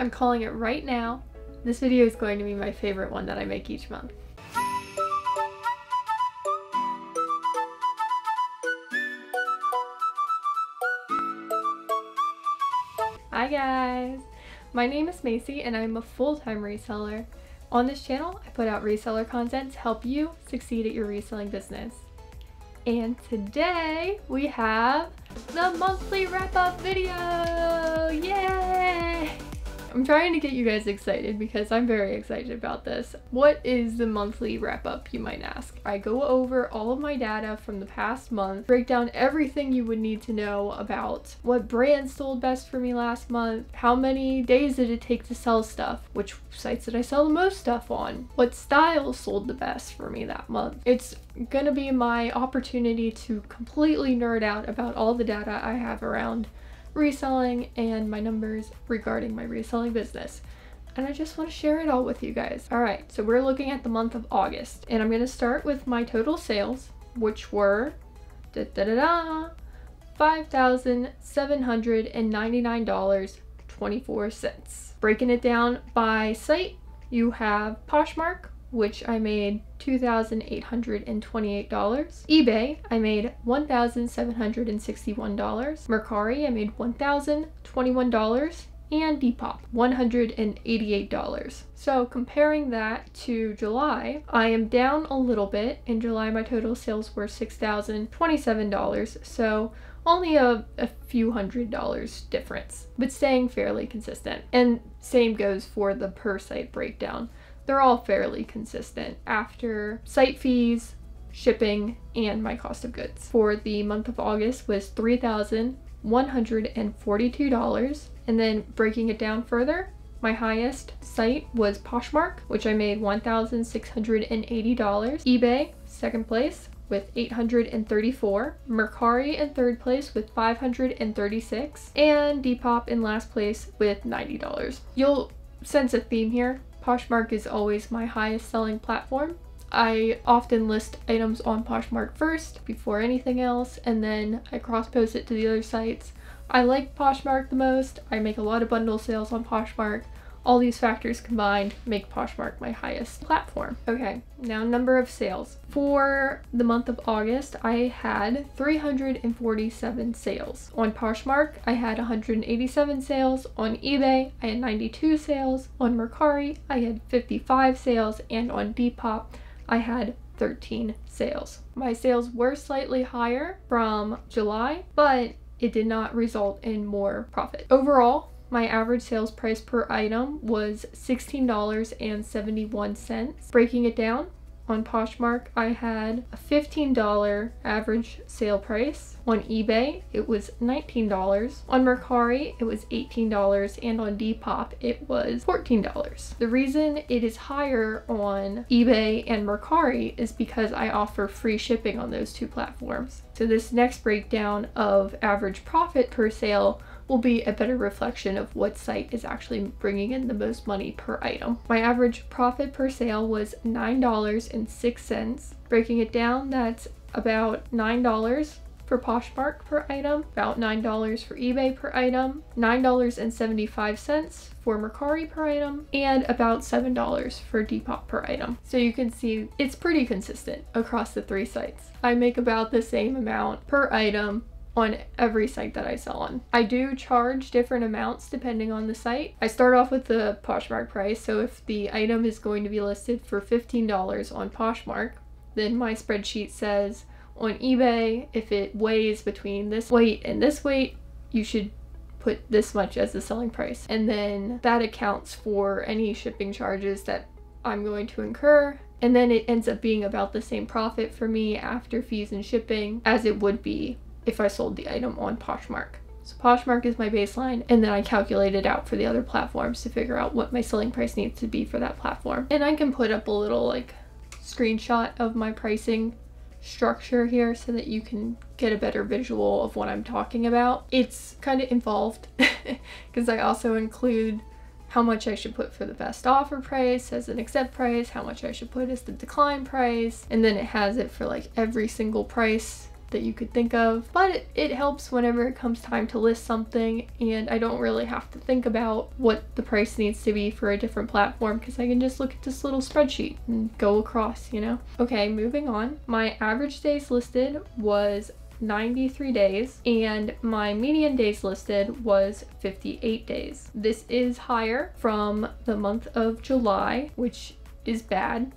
I'm calling it right now. This video is going to be my favorite one that I make each month. Hi guys! My name is Macy and I'm a full-time reseller. On this channel, I put out reseller content to help you succeed at your reselling business. And today we have the monthly wrap-up video! Yay! I'm trying to get you guys excited because I'm very excited about this. What is the monthly wrap-up, you might ask? I go over all of my data from the past month, break down everything you would need to know about what brands sold best for me last month, how many days did it take to sell stuff, which sites did I sell the most stuff on, what styles sold the best for me that month. It's gonna be my opportunity to completely nerd out about all the data I have around reselling and my numbers regarding my reselling business, and I just want to share it all with you guys. All right, so we're looking at the month of August, and I'm going to start with my total sales, which were $5,799.24. Breaking it down by site, you have Poshmark, which I made $2,828. eBay, I made $1,761. Mercari, I made $1,021. And Depop, $188. So comparing that to July, I am down a little bit. In July, my total sales were $6,027. So only a few $100 difference, but staying fairly consistent. And same goes for the per site breakdown. They're all fairly consistent after site fees, shipping, and my cost of goods. For the month of August was $3,142. And then breaking it down further, my highest site was Poshmark, which I made $1,680. eBay, second place, with $834. Mercari in third place with $536. And Depop in last place with $90. You'll sense a theme here. Poshmark is always my highest selling platform. I often list items on Poshmark first before anything else, and then I cross-post it to the other sites. I like Poshmark the most. I make a lot of bundle sales on Poshmark. All these factors combined make Poshmark my highest platform. Okay, now number of sales. For the month of August, I had 347 sales. On Poshmark, I had 187 sales. On eBay, I had 92 sales. On Mercari, I had 55 sales. And on Depop, I had 13 sales. My sales were slightly higher from July, but it did not result in more profit. Overall, my average sales price per item was $16.71. Breaking it down, on Poshmark, I had a $15 average sale price. On eBay, it was $19. On Mercari, it was $18. And on Depop, it was $14. The reason it is higher on eBay and Mercari is because I offer free shipping on those two platforms. So this next breakdown of average profit per sale will be a better reflection of what site is actually bringing in the most money per item. My average profit per sale was $9.06. Breaking it down, that's about $9 for Poshmark per item, about $9 for eBay per item, $9.75 for Mercari per item, and about $7 for Depop per item. So you can see it's pretty consistent across the three sites. I make about the same amount per item on every site that I sell on. I do charge different amounts depending on the site. I start off with the Poshmark price, so if the item is going to be listed for $15 on Poshmark, then my spreadsheet says on eBay, if it weighs between this weight and this weight, you should put this much as the selling price. And then that accounts for any shipping charges that I'm going to incur. And then it ends up being about the same profit for me after fees and shipping as it would be if I sold the item on Poshmark. So Poshmark is my baseline, and then I calculate it out for the other platforms to figure out what my selling price needs to be for that platform. And I can put up a little like screenshot of my pricing structure here so that you can get a better visual of what I'm talking about. It's kind of involved because I also include how much I should put for the best offer price as an accept price, how much I should put as the decline price, and then it has it for like every single price that you could think of, but it helps whenever it comes time to list something, and I don't really have to think about what the price needs to be for a different platform because I can just look at this little spreadsheet and go across, you know? Okay, moving on. My average days listed was 93 days and my median days listed was 58 days. This is higher from the month of July, which is bad.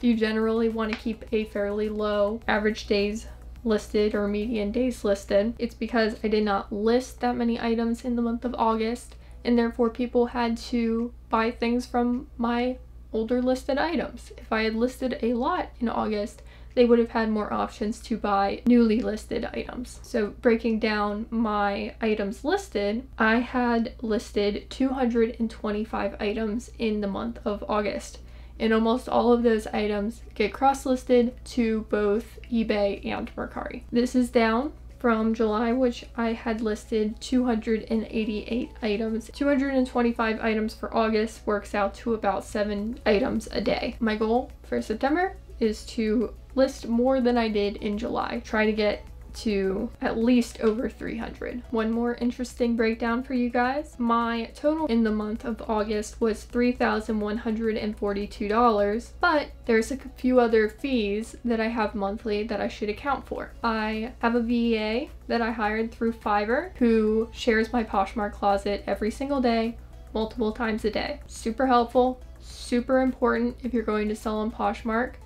You generally want to keep a fairly low average days listed or median days listed. It's because I did not list that many items in the month of August, and therefore people had to buy things from my older listed items. If I had listed a lot in August, they would have had more options to buy newly listed items. So breaking down my items listed, I had listed 225 items in the month of August. And almost all of those items get cross-listed to both eBay and Mercari. This is down from July, which I had listed 288 items. 225 items for August works out to about 7 items a day. My goal for September is to list more than I did in July. Try to get to at least over 300. One more interesting breakdown for you guys. My total in the month of August was $3,142, but there's a few other fees that I have monthly that I should account for. I have a VA that I hired through Fiverr who shares my Poshmark closet every single day, multiple times a day. Super helpful, super important if you're going to sell on Poshmark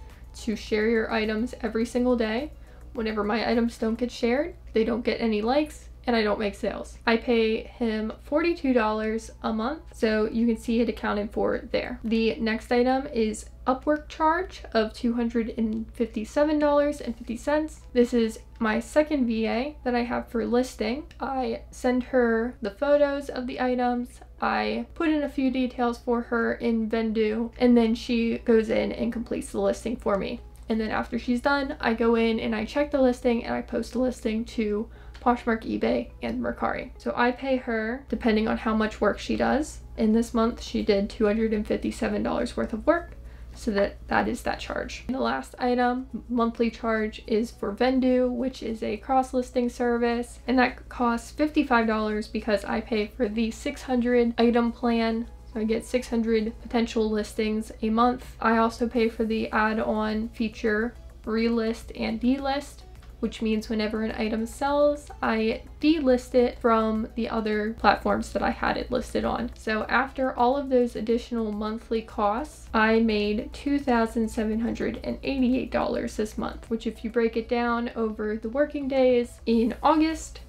to share your items every single day. Whenever my items don't get shared, they don't get any likes, and I don't make sales. I pay him $42 a month, so you can see it accounted for there. The next item is Upwork charge of $257.50. This is my second VA that I have for listing. I send her the photos of the items, I put in a few details for her in Vendoo, and then she goes in and completes the listing for me. And then after she's done, I go in and I check the listing and I post the listing to Poshmark, eBay, and Mercari. So I pay her depending on how much work she does. In this month, she did $257 worth of work, so that is that charge. And the last item, monthly charge, is for Vendoo, which is a cross-listing service, and that costs $55 because I pay for the 600 item plan. So I get 600 potential listings a month. I also pay for the add-on feature relist and delist, which means whenever an item sells, I delist it from the other platforms that I had it listed on. So after all of those additional monthly costs, I made $2,788 this month, which if you break it down over the working days in August,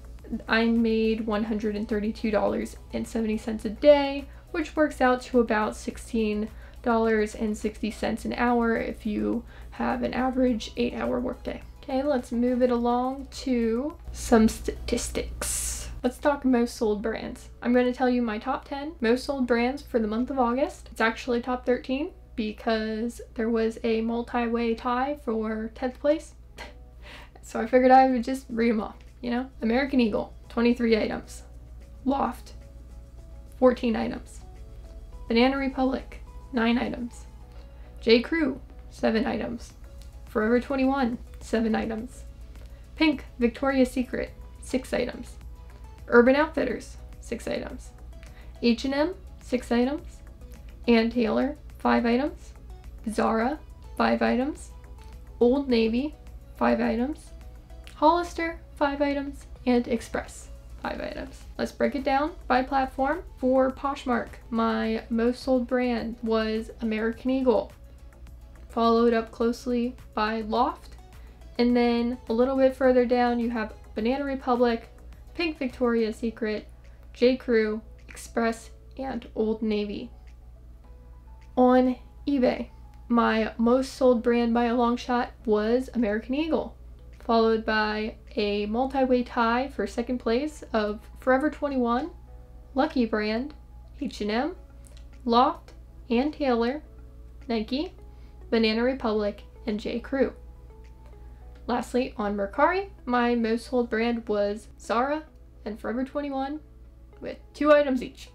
I made $132.70 a day, which works out to about $16.60 an hour if you have an average 8-hour workday. Okay, let's move it along to some statistics. Let's talk most sold brands. I'm going to tell you my top 10 most sold brands for the month of August. It's actually top 13 because there was a multi-way tie for 10th place. So I figured I would just read them off, you know? American Eagle, 23 items. Loft, 14 items. Banana Republic, 9 items. J. Crew, 7 items. Forever 21, 7 items. Pink Victoria's Secret, 6 items. Urban Outfitters, 6 items. H&M, 6 items. Ann Taylor, 5 items. Zara, 5 items. Old Navy, 5 items. Hollister, 5 items. And Express, 5 items. Let's break it down by platform. For Poshmark, my most sold brand was American Eagle, followed up closely by Loft, and then a little bit further down you have Banana Republic, Pink Victoria's Secret, J. Crew, Express, and Old Navy. On eBay, my most sold brand by a long shot was American Eagle, followed by a multi-way tie for second place of Forever 21, Lucky Brand, H&M, Loft, Ann Taylor, Nike, Banana Republic, and J. Crew. Lastly, on Mercari, my most sold brand was Zara and Forever 21 with 2 items each.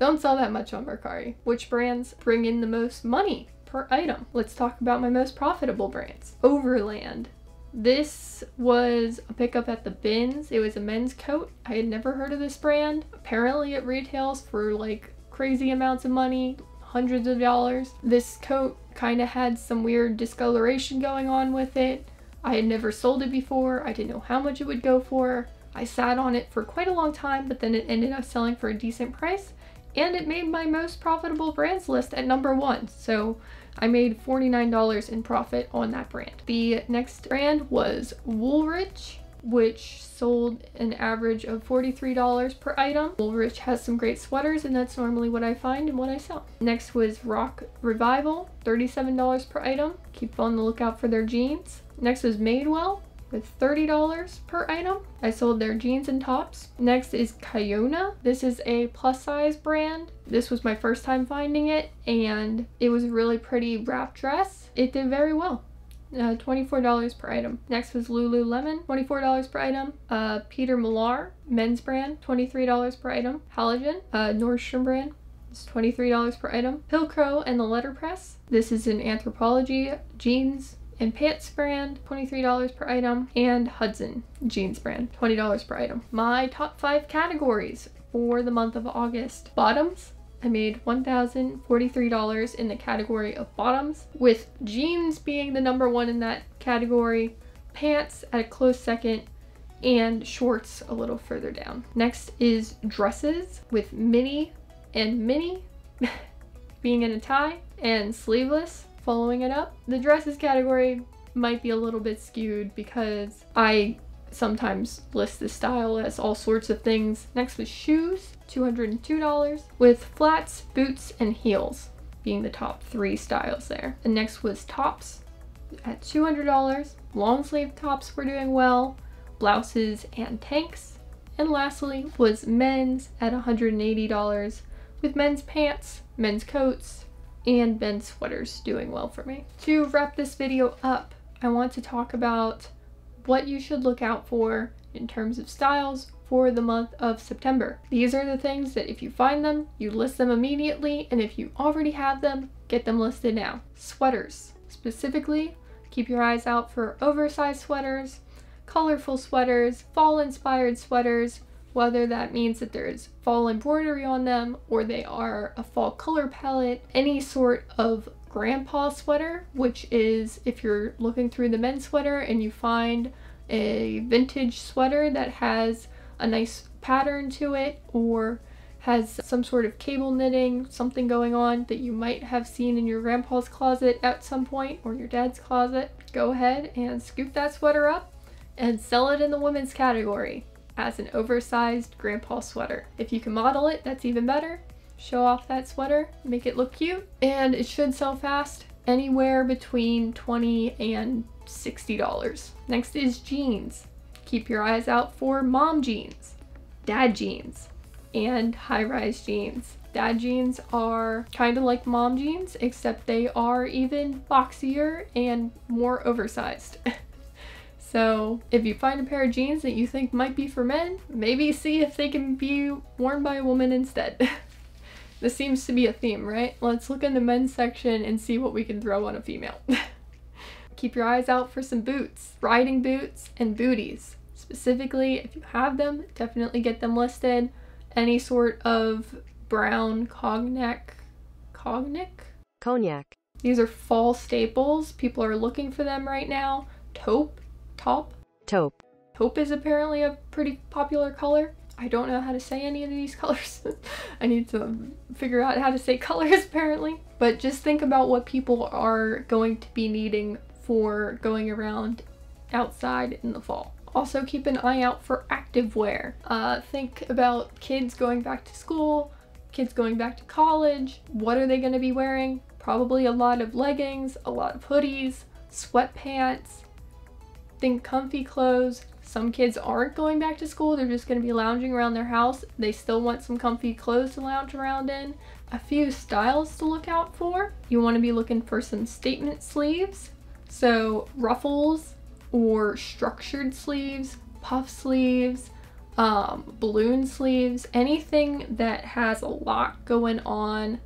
Don't sell that much on Mercari. Which brands bring in the most money per item? Let's talk about my most profitable brands. Overland, This was a pickup at the bins. It was a men's coat. I had never heard of this brand. Apparently it retails for like crazy amounts of money, hundreds of dollars. This coat kind of had some weird discoloration going on with it. I had never sold it before. I didn't know how much it would go for. I sat on it for quite a long time, but then it ended up selling for a decent price, and it made my most profitable brands list at #1. So I made $49 in profit on that brand. The next brand was Woolrich, which sold an average of $43 per item. Woolrich has some great sweaters, and that's normally what I find and what I sell. Next was Rock Revival, $37 per item. Keep on the lookout for their jeans. Next was Madewell with $30 per item. I sold their jeans and tops. Next is Kiona. This is a plus size brand. This was my first time finding it, and it was a really pretty wrap dress. It did very well. $24 per item. Next was Lululemon, $24 per item. Peter Millar, men's brand, $23 per item. Halogen, Nordstrom brand, it's $23 per item. Pilcrow and the Letterpress. This is an anthropology jeans and pants brand, $23 per item, and Hudson jeans brand, $20 per item. My top 5 categories for the month of August. Bottoms, I made $1,043 in the category of bottoms, with jeans being the #1 in that category, pants at a close second, and shorts a little further down. Next is dresses, with mini and mini being in a tie, and sleeveless following it up. The dresses category might be a little bit skewed because I sometimes list this style as all sorts of things. Next was shoes, $202, with flats, boots, and heels being the top 3 styles there. And next was tops at $200. Long sleeve tops were doing well, blouses and tanks. And lastly was men's at $180, with men's pants, men's coats, and men's sweaters doing well for me. To wrap this video up, I want to talk about what you should look out for in terms of styles for the month of September. These are the things that if you find them, you list them immediately, and if you already have them, get them listed now. Sweaters. Specifically, keep your eyes out for oversized sweaters, colorful sweaters, fall-inspired sweaters, whether that means that there's fall embroidery on them or they are a fall color palette, any sort of grandpa sweater, which is if you're looking through the men's sweater and you find a vintage sweater that has a nice pattern to it or has some sort of cable knitting, something going on that you might have seen in your grandpa's closet at some point or your dad's closet, go ahead and scoop that sweater up and sell it in the women's category as an oversized grandpa sweater. If you can model it, that's even better. Show off that sweater, make it look cute, and it should sell fast, anywhere between $20 and $60. Next is jeans. Keep your eyes out for mom jeans, dad jeans, and high-rise jeans. Dad jeans are kind of like mom jeans, except they are even boxier and more oversized. So if you find a pair of jeans that you think might be for men, maybe see if they can be worn by a woman instead. This seems to be a theme, right? Let's look in the men's section and see what we can throw on a female. Keep your eyes out for some boots, riding boots and booties. Specifically, if you have them, definitely get them listed. Any sort of brown cognac. These are fall staples. People are looking for them right now. Taupe is apparently a pretty popular color. I don't know how to say any of these colors. I need to figure out how to say colors apparently. But just think about what people are going to be needing for going around outside in the fall. Also keep an eye out for activewear. Think about kids going back to school, kids going back to college. What are they going to be wearing? Probably a lot of leggings, a lot of hoodies, sweatpants. Think comfy clothes. Some kids aren't going back to school, they're just going to be lounging around their house. They still want some comfy clothes to lounge around in. A few styles to look out for. You want to be looking for some statement sleeves. So ruffles or structured sleeves, puff sleeves, balloon sleeves, anything that has a lot going on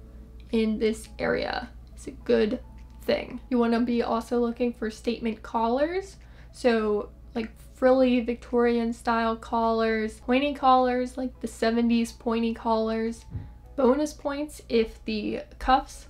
in this area. It's a good thing. You want to be also looking for statement collars. So like frilly Victorian style collars, pointy collars, like the 70s pointy collars. Bonus points if the cuffs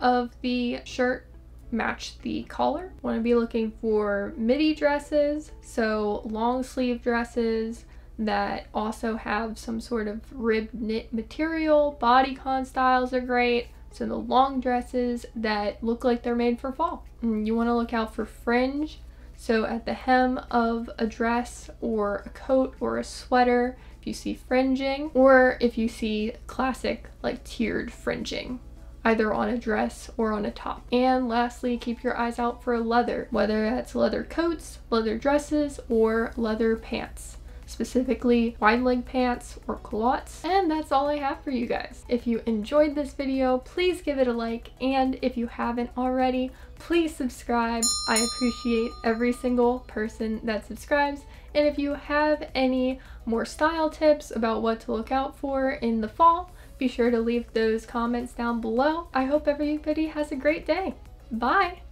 of the shirt match the collar. Want to be looking for midi dresses, so long sleeve dresses that also have some sort of ribbed knit material. Bodycon styles are great, so the long dresses that look like they're made for fall. And you want to look out for fringe, so at the hem of a dress or a coat or a sweater, if you see fringing, or if you see classic like tiered fringing, either on a dress or on a top. And lastly, keep your eyes out for leather, whether that's leather coats, leather dresses, or leather pants, specifically wide leg pants or culottes. And that's all I have for you guys. If you enjoyed this video, please give it a like, and if you haven't already, please subscribe. I appreciate every single person that subscribes. And if you have any more style tips about what to look out for in the fall, be sure to leave those comments down below. I hope everybody has a great day. Bye!